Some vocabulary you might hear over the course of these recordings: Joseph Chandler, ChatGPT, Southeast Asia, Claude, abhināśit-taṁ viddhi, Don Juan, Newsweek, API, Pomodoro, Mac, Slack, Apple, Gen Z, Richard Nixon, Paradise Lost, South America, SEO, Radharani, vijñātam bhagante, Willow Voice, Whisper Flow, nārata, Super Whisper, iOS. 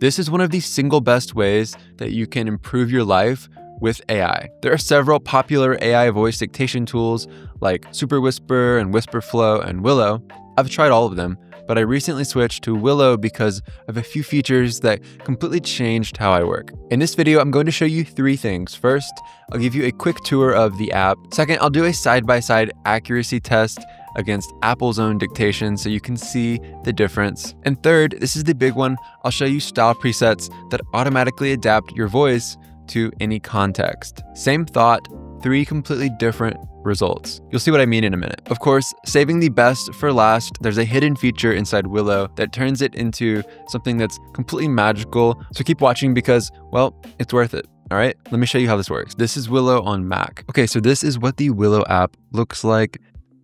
This is one of the single best ways that you can improve your life with AI. There are several popular AI voice dictation tools like Super Whisper and Whisper Flow and Willow. I've tried all of them, but I recently switched to Willow because of a few features that completely changed how I work. In this video, I'm going to show you three things. First, I'll give you a quick tour of the app. Second, I'll do a side-by-side accuracy test against Apple's own dictation so you can see the difference. And third, this is the big one, I'll show you style presets that automatically adapt your voice to any context. Same thought, three completely different results. You'll see what I mean in a minute. Of course, saving the best for last, there's a hidden feature inside Willow that turns it into something that's completely magical. So keep watching because, well, it's worth it. All right, let me show you how this works. This is Willow on Mac. Okay, so this is what the Willow app looks like.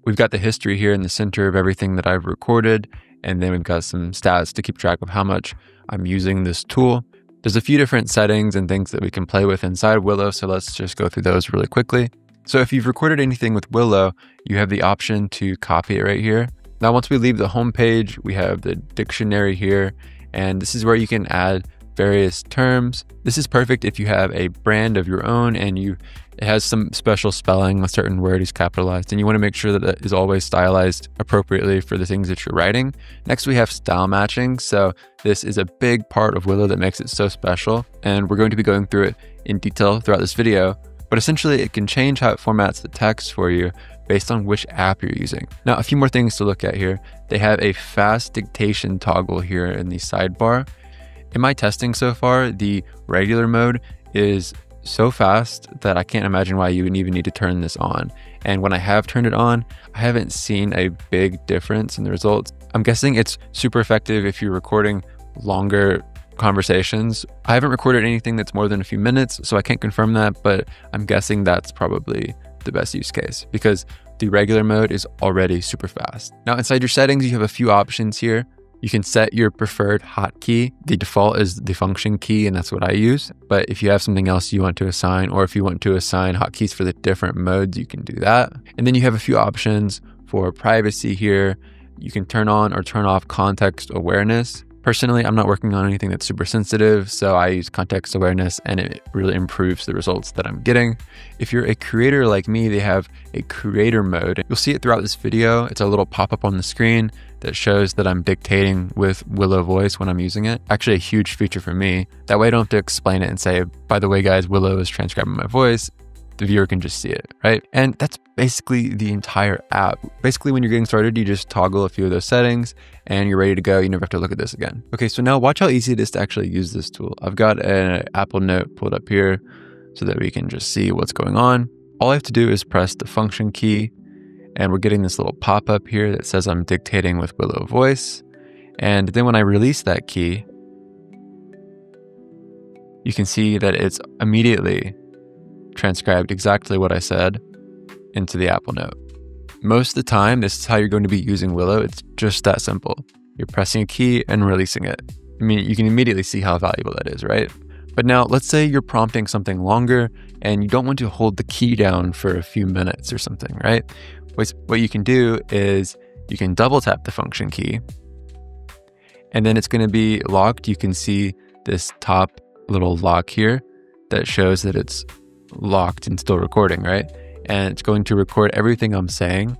We've got the history here in the center of everything that I've recorded, and then we've got some stats to keep track of how much I'm using this tool. There's a few different settings and things that we can play with inside Willow, so let's just go through those really quickly. So if you've recorded anything with Willow, you have the option to copy it right here. Now, once we leave the home page, we have the dictionary here, and this is where you can add various terms. This is perfect if you have a brand of your own and it has some special spelling, a certain word is capitalized, and you want to make sure that it is always stylized appropriately for the things that you're writing. Next, we have style matching. So this is a big part of Willow that makes it so special, and we're going to be going through it in detail throughout this video, but essentially it can change how it formats the text for you based on which app you're using. Now, a few more things to look at here. They have a fast dictation toggle here in the sidebar. In my testing so far, the regular mode is so fast that I can't imagine why you would even need to turn this on. And when I have turned it on, I haven't seen a big difference in the results. I'm guessing it's super effective if you're recording longer conversations. I haven't recorded anything that's more than a few minutes, so I can't confirm that, but I'm guessing that's probably the best use case because the regular mode is already super fast. Now, inside your settings, you have a few options here. You can set your preferred hotkey. The default is the function key, and that's what I use. But if you have something else you want to assign, or if you want to assign hotkeys for the different modes, you can do that. And then you have a few options for privacy here. You can turn on or turn off context awareness. Personally, I'm not working on anything that's super sensitive, so I use context awareness and it really improves the results that I'm getting. If you're a creator like me, they have a creator mode. You'll see it throughout this video. It's a little pop-up on the screen that shows that I'm dictating with Willow Voice when I'm using it. Actually, a huge feature for me. That way I don't have to explain it and say, by the way, guys, Willow is transcribing my voice. The viewer can just see it, right? And that's basically the entire app. Basically, when you're getting started, you just toggle a few of those settings and you're ready to go. You never have to look at this again. Okay, so now watch how easy it is to actually use this tool. I've got an Apple Note pulled up here so that we can just see what's going on. All I have to do is press the function key and we're getting this little pop-up here that says I'm dictating with Willow Voice. And then when I release that key, you can see that it's immediately transcribed exactly what I said into the Apple Note. Most of the time, this is how you're going to be using Willow. It's just that simple. You're pressing a key and releasing it. I mean, you can immediately see how valuable that is, right? But now let's say you're prompting something longer and you don't want to hold the key down for a few minutes or something, right? What you can do is you can double tap the function key and then it's going to be locked. You can see this top little lock here that shows that it's locked and still recording, right? And it's going to record everything I'm saying,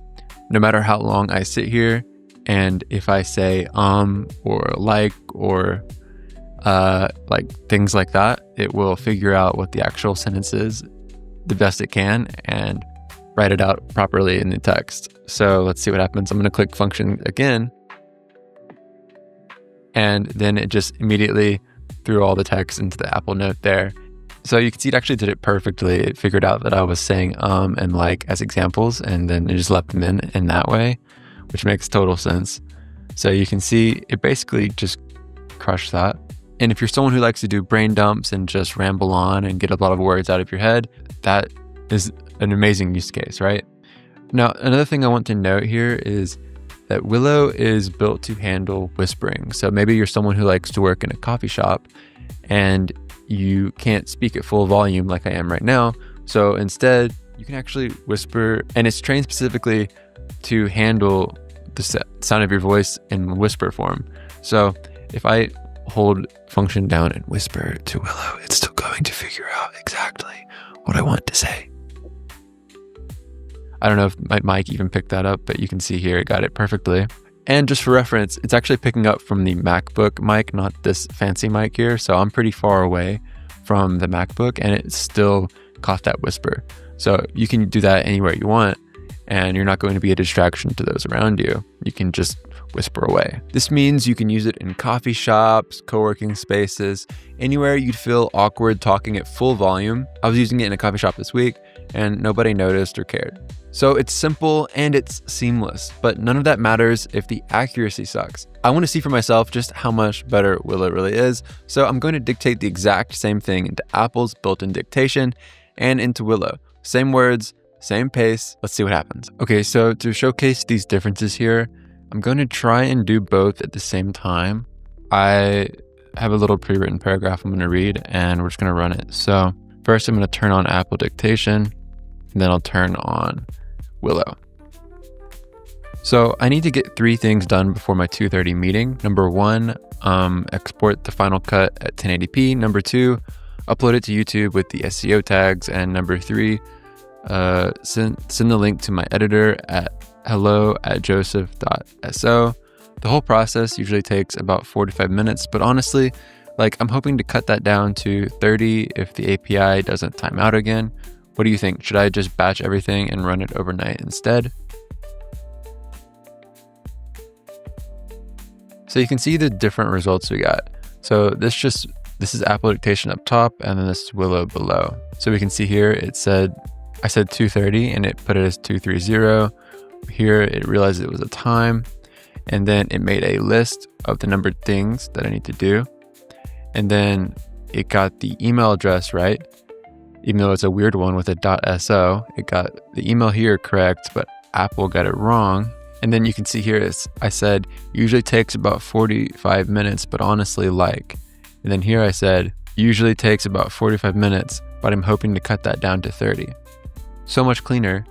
no matter how long I sit here. And if I say or like things like that, it will figure out what the actual sentence is the best it can and write it out properly in the text. So let's see what happens. I'm going to click function again. And then it just immediately threw all the text into the Apple Note there. So you can see it actually did it perfectly. It figured out that I was saying and like as examples, and then it just left them in that way, which makes total sense. So you can see it basically just crushed that. And if you're someone who likes to do brain dumps and just ramble on and get a lot of words out of your head, that is an amazing use case, right? Now, another thing I want to note here is that Willow is built to handle whispering. So maybe you're someone who likes to work in a coffee shop and you can't speak at full volume like I am right now. So instead, you can actually whisper, and it's trained specifically to handle the sound of your voice in whisper form. So if I hold function down and whisper to Willow, it's still going to figure out exactly what I want to say. I don't know if my mic even picked that up, but you can see here, it got it perfectly. And just for reference, it's actually picking up from the MacBook mic, not this fancy mic here. So I'm pretty far away from the MacBook and it still caught that whisper. So you can do that anywhere you want and you're not going to be a distraction to those around you. You can just whisper away. This means you can use it in coffee shops, co-working spaces, anywhere you'd feel awkward talking at full volume. I was using it in a coffee shop this week and nobody noticed or cared. So it's simple and it's seamless, but none of that matters if the accuracy sucks. I want to see for myself just how much better Willow really is. So I'm going to dictate the exact same thing into Apple's built-in dictation and into Willow. Same words, same pace. Let's see what happens. Okay, so to showcase these differences here, I'm going to try and do both at the same time. I have a little pre-written paragraph I'm going to read and we're just going to run it. So first I'm going to turn on Apple dictation, and then I'll turn on Willow. So I need to get three things done before my 2:30 meeting. Number one, export the final cut at 1080p. Number two, upload it to YouTube with the SEO tags. And number three, send the link to my editor at hello@joseph.so. The whole process usually takes about 4 to 5 minutes, but honestly, like I'm hoping to cut that down to 30 if the API doesn't time out again. What do you think? Should I just batch everything and run it overnight instead? So you can see the different results we got. So this is Apple dictation up top, and then this is Willow below. So we can see here, it said, I said 2:30 and it put it as 2:30. Here it realized it was a time, and then it made a list of the numbered things that I need to do. And then it got the email address right, even though it's a weird one with a .so. It got the email here correct, but Apple got it wrong. And then you can see here, I said, usually takes about 45 minutes, but honestly like. And then here I said, usually takes about 45 minutes, but I'm hoping to cut that down to 30. So much cleaner.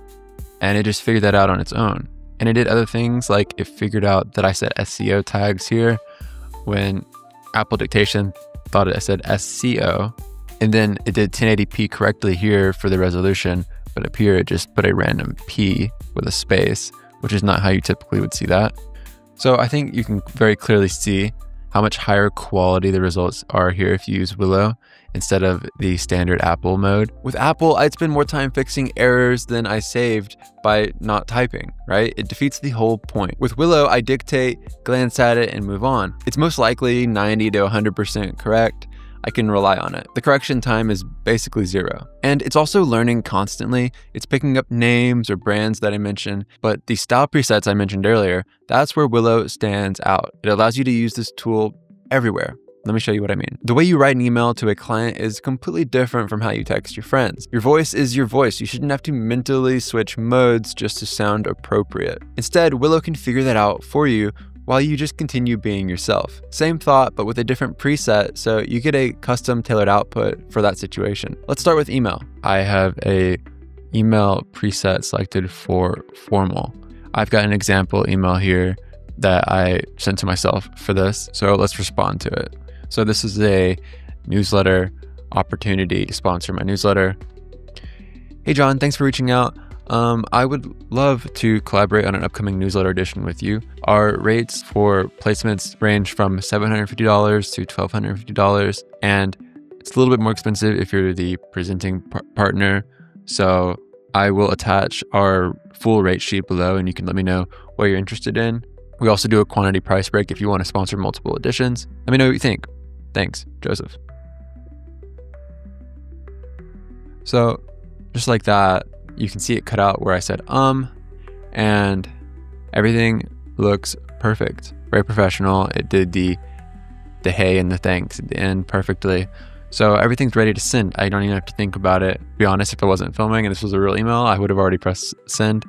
And it just figured that out on its own. And it did other things, like it figured out that I said SEO tags here when Apple dictation thought I said SCO. And then it did 1080p correctly here for the resolution, but up here it just put a random P with a space, which is not how you typically would see that. So I think you can very clearly see how much higher quality the results are here if you use Willow instead of the standard Apple mode. With Apple, I'd spend more time fixing errors than I saved by not typing, right? It defeats the whole point. With Willow, I dictate, glance at it, and move on. It's most likely 90 to 100% correct. I can rely on it. The correction time is basically zero. And it's also learning constantly. It's picking up names or brands that I mentioned, but the style presets I mentioned earlier, that's where Willow stands out. It allows you to use this tool everywhere. Let me show you what I mean. The way you write an email to a client is completely different from how you text your friends. Your voice is your voice. You shouldn't have to mentally switch modes just to sound appropriate. Instead, Willow can figure that out for you while you just continue being yourself. Same thought, but with a different preset, so you get a custom tailored output for that situation. Let's start with email. I have a email preset selected for formal. I've got an example email here that I sent to myself for this, so let's respond to it. So this is a newsletter opportunity to sponsor my newsletter. Hey John, thanks for reaching out. I would love to collaborate on an upcoming newsletter edition with you. Our rates for placements range from $750 to $1,250, and it's a little bit more expensive if you're the presenting partner. So I will attach our full rate sheet below and you can let me know what you're interested in. We also do a quantity price break if you want to sponsor multiple editions. Let me know what you think. Thanks, Joseph. So just like that, you can see it cut out where I said, and everything looks perfect. Very professional. It did the hey and the thanks at the end perfectly. So everything's ready to send. I don't even have to think about it. To be honest, if I wasn't filming and this was a real email, I would have already pressed send.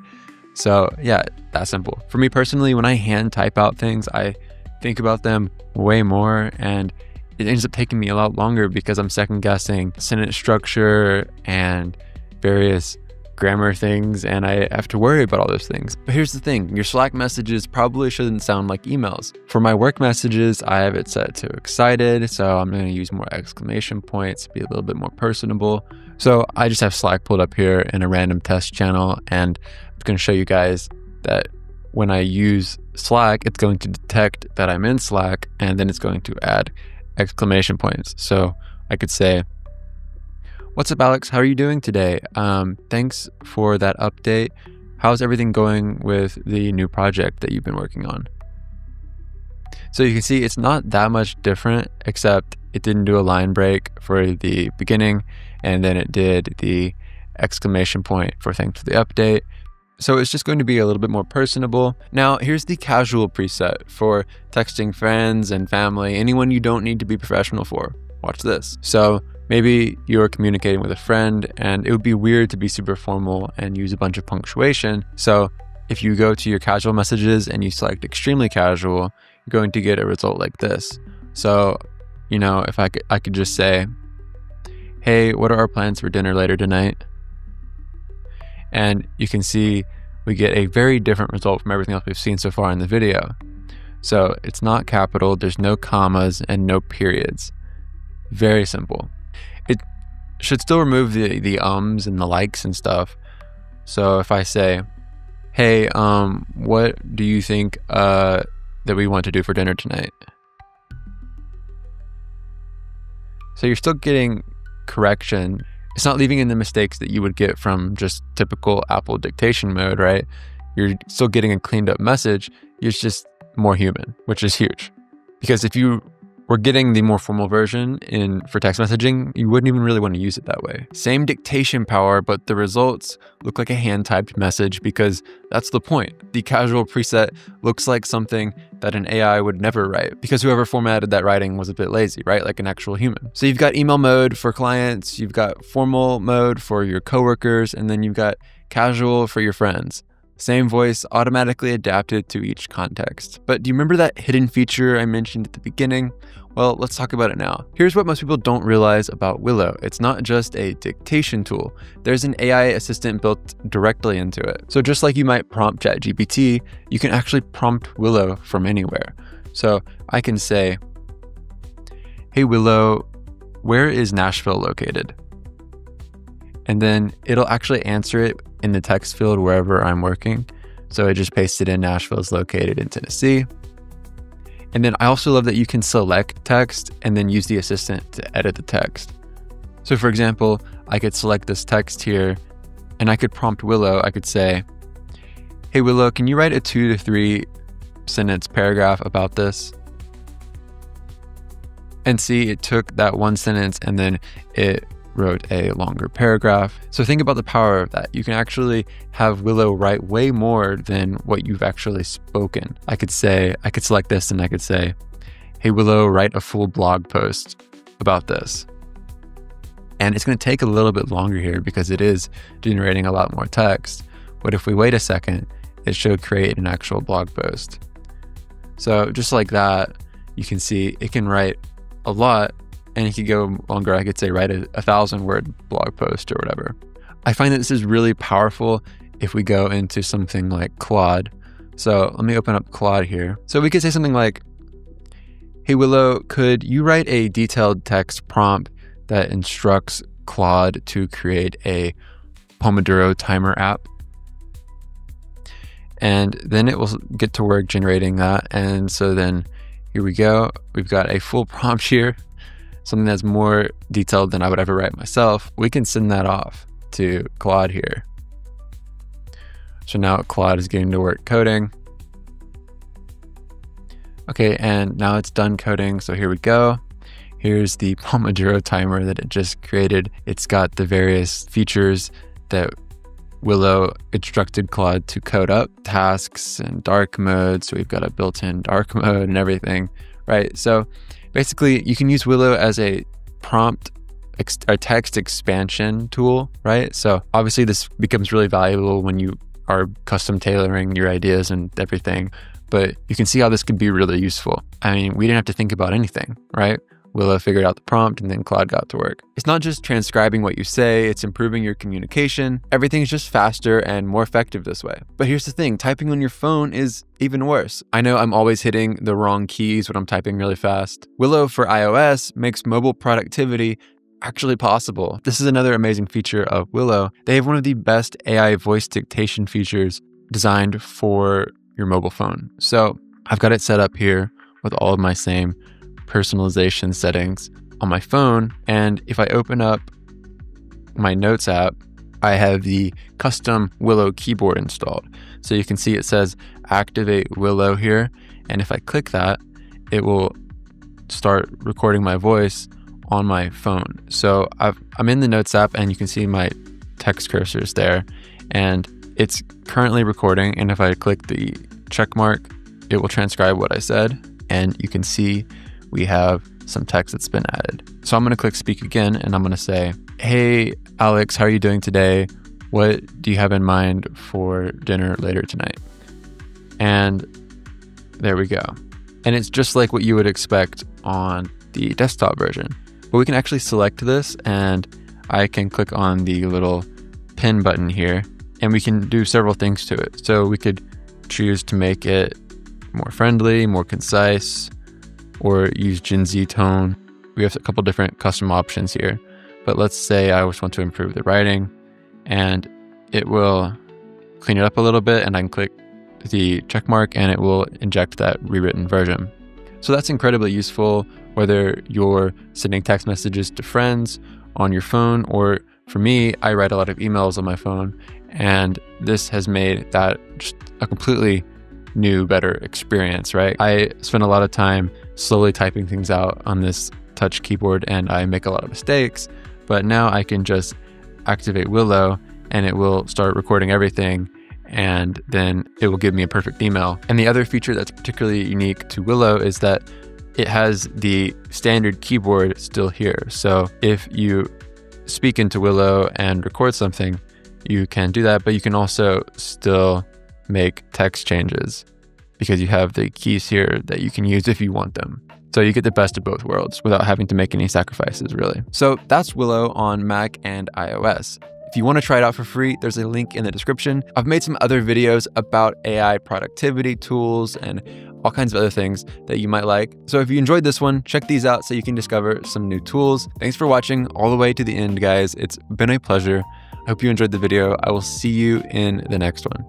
So yeah, that's simple. For me personally, when I hand type out things, I think about them way more and it ends up taking me a lot longer because I'm second guessing sentence structure and various grammar things, and I have to worry about all those things. But here's the thing, your Slack messages probably shouldn't sound like emails. For my work messages, I have it set to excited, so I'm gonna use more exclamation points, be a little bit more personable. So I just have Slack pulled up here in a random test channel, and I'm gonna show you guys that when I use Slack, it's going to detect that I'm in Slack, and then it's going to add exclamation points. So I could say, "What's up, Alex? How are you doing today? Thanks for that update. How's everything going with the new project that you've been working on?" So you can see it's not that much different, except it didn't do a line break for the beginning, and then it did the exclamation point for thanks for the update. So it's just going to be a little bit more personable. Now, here's the casual preset for texting friends and family, anyone you don't need to be professional for. Watch this. So maybe you're communicating with a friend and it would be weird to be super formal and use a bunch of punctuation. So if you go to your casual messages and you select extremely casual, you're going to get a result like this. So, you know, if I could just say, "Hey, what are our plans for dinner later tonight?" And you can see we get a very different result from everything else we've seen so far in the video. So it's not capital, there's no commas and no periods. Very simple. It should still remove the ums and the likes and stuff. So if I say, "Hey, what do you think that we want to do for dinner tonight?" So you're still getting correction. It's not leaving in the mistakes that you would get from just typical Apple dictation mode, right? You're still getting a cleaned up message. It's just more human, which is huge. Because if you were getting the more formal version for text messaging, you wouldn't even really want to use it that way. Same dictation power, but the results look like a hand-typed message because that's the point. The casual preset looks like something that an AI would never write because whoever formatted that writing was a bit lazy, right? Like an actual human. So you've got email mode for clients, you've got formal mode for your coworkers, and then you've got casual for your friends. Same voice, automatically adapted to each context. But do you remember that hidden feature I mentioned at the beginning? Well, let's talk about it now. Here's what most people don't realize about Willow. It's not just a dictation tool. There's an AI assistant built directly into it. So just like you might prompt ChatGPT, you can actually prompt Willow from anywhere. So I can say, "Hey Willow, where is Nashville located?" And then it'll actually answer it in the text field wherever I'm working. So I just pasted in "Nashville is located in Tennessee." And then I also love that you can select text and then use the assistant to edit the text. So for example, I could select this text here and I could prompt Willow. I could say, "Hey Willow, can you write a 2 to 3 sentence paragraph about this?" And see, it took that one sentence and then it wrote a longer paragraph. So think about the power of that. You can actually have Willow write way more than what you've actually spoken. I could select this and I could say, "Hey Willow, write a full blog post about this." And it's gonna take a little bit longer here because it is generating a lot more text. But if we wait a second, it should create an actual blog post. So just like that, you can see it can write a lot. And it could go longer. I could say write a 1,000-word blog post or whatever. I find that this is really powerful if we go into something like Claude. So let me open up Claude here. So we could say something like, "Hey Willow, could you write a detailed text prompt that instructs Claude to create a Pomodoro timer app?" And then it will get to work generating that. And so then here we go. We've got a full prompt here. Something that's more detailed than I would ever write myself. We can send that off to Claude here. So now Claude is getting to work coding. Okay, and now it's done coding. So here we go. Here's the Pomodoro timer that it just created. It's got the various features that Willow instructed Claude to code up, tasks and dark mode. So we've got a built-in dark mode and everything, right? So basically, you can use Willow as a prompt or text expansion tool, right? So obviously this becomes really valuable when you are custom tailoring your ideas and everything, but you can see how this could be really useful. I mean, we didn't have to think about anything, right? Willow figured out the prompt, and then Claude got to work. It's not just transcribing what you say, it's improving your communication. Everything's just faster and more effective this way. But here's the thing, typing on your phone is even worse. I know I'm always hitting the wrong keys when I'm typing really fast. Willow for iOS makes mobile productivity actually possible. This is another amazing feature of Willow. They have one of the best AI voice dictation features designed for your mobile phone. So I've got it set up here with all of my same personalization settings on my phone. And if I open up my Notes app, I have the custom Willow keyboard installed. So you can see it says activate Willow here. And if I click that, it will start recording my voice on my phone. So I'm in the Notes app, and you can see my text cursors there, and it's currently recording. And if I click the check mark, it will transcribe what I said. And you can see we have some text that's been added. So I'm going to click speak again, and I'm going to say, hey, Alex, how are you doing today? What do you have in mind for dinner later tonight? And there we go. And it's just like what you would expect on the desktop version. But we can actually select this, and I can click on the little pin button here, and we can do several things to it. So we could choose to make it more friendly, more concise, or use Gen Z tone. We have a couple different custom options here, but let's say I just want to improve the writing, and it will clean it up a little bit, and I can click the check mark and it will inject that rewritten version. So that's incredibly useful, whether you're sending text messages to friends on your phone, or for me, I write a lot of emails on my phone, and this has made that just a completely new, better experience, right? I spend a lot of time slowly typing things out on this touch keyboard, and I make a lot of mistakes, but now I can just activate Willow and it will start recording everything, and then it will give me a perfect email. And the other feature that's particularly unique to Willow is that it has the standard keyboard still here. So if you speak into Willow and record something, you can do that, but you can also still make text changes because you have the keys here that you can use if you want them. So you get the best of both worlds without having to make any sacrifices, really. So that's Willow on Mac and iOS. If you want to try it out for free, there's a link in the description. I've made some other videos about AI productivity tools and all kinds of other things that you might like. So if you enjoyed this one, check these out so you can discover some new tools. Thanks for watching all the way to the end, guys. It's been a pleasure. I hope you enjoyed the video. I will see you in the next one.